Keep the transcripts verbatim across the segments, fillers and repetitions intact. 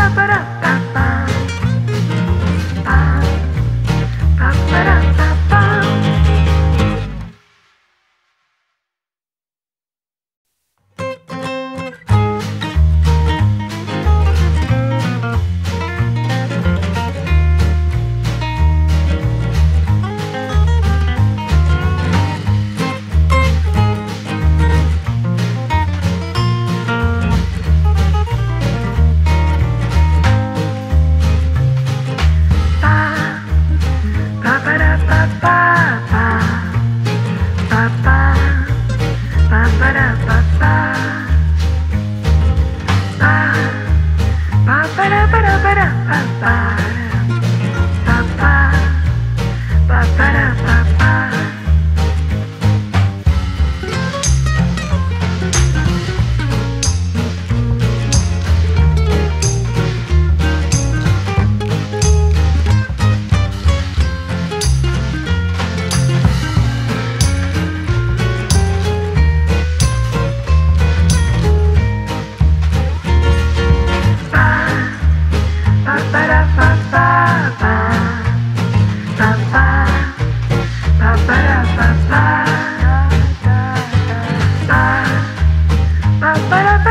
Ba ba da ba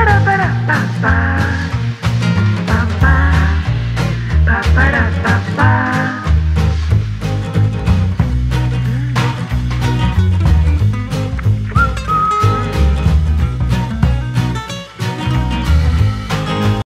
da ba da ba ba.